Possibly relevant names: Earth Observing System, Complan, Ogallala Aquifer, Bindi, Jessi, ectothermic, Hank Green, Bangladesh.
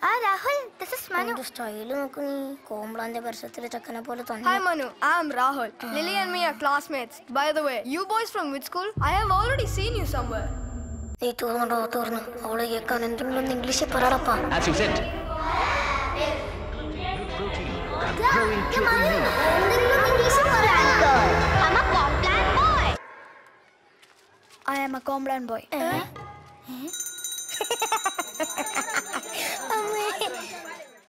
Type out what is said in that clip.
Rahul, this is Manu. Hi Manu, I am Rahul. Lily and me are classmates. By the way, you boys from which school? I have already seen you somewhere. As you said. I'm a Complan boy. I am a Complan boy.